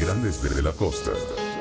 Grandes de la Costa.